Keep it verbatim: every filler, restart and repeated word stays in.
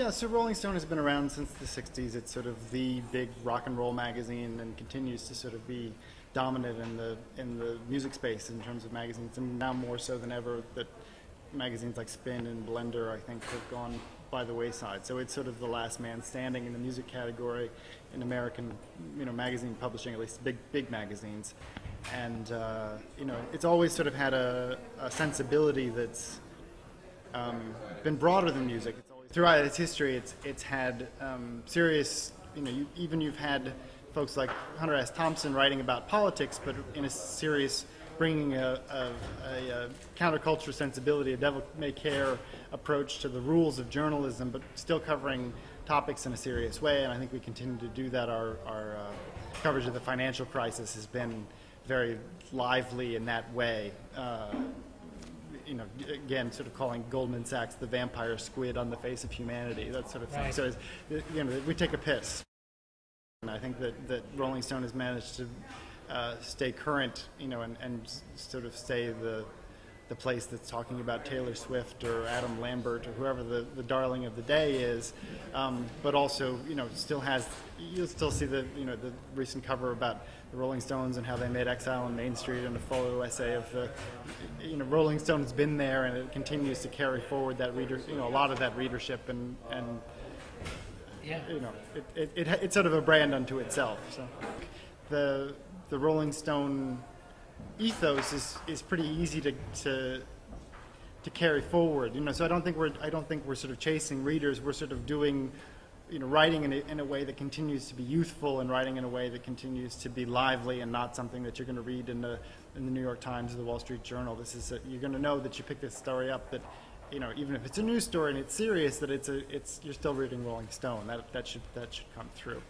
Yeah, so Rolling Stone has been around since the sixties. It's sort of the big rock and roll magazine and continues to sort of be dominant in the in the music space in terms of magazines, and now more so than ever that magazines like Spin and Blender, I think, have gone by the wayside. So it's sort of the last man standing in the music category in American, you know, magazine publishing, at least big big magazines. And uh, you know, it's always sort of had a, a sensibility that's um, been broader than music. It's always, throughout its history, it's it's had um, serious, you know, you, even you've had folks like Hunter S. Thompson writing about politics, but in a serious, bringing a, a, a, a counterculture sensibility, a devil-may-care approach to the rules of journalism, but still covering topics in a serious way. And I think we continue to do that. Our, our uh, coverage of the financial crisis has been very lively in that way. Uh, you know, again, sort of calling Goldman Sachs the vampire squid on the face of humanity, that sort of thing. Right. So, it's, you know, we take a piss. And I think that, that Rolling Stone has managed to uh, stay current, you know, and, and sort of stay the, the place that's talking about Taylor Swift or Adam Lambert or whoever the, the darling of the day is, um, but also, you know, still has, you'll still see the, you know, the recent cover about the Rolling Stones and how they made Exile on Main Street and a follow essay of the, you know, Rolling Stone's been there and it continues to carry forward that reader, you know, a lot of that readership and, and yeah. You know, it, it, it, it's sort of a brand unto itself. So the the Rolling Stone ethos is is pretty easy to to to carry forward. You know, so I don't think we're I don't think we're sort of chasing readers. We're sort of doing, you know, writing in a, in a way that continues to be youthful and writing in a way that continues to be lively and not something that you're going to read in the in the New York Times or the Wall Street Journal. This is a, you're going to know that you pick this story up that, you know, even if it's a news story and it's serious, that it's a, it's, you're still reading Rolling Stone. That that should that should come through.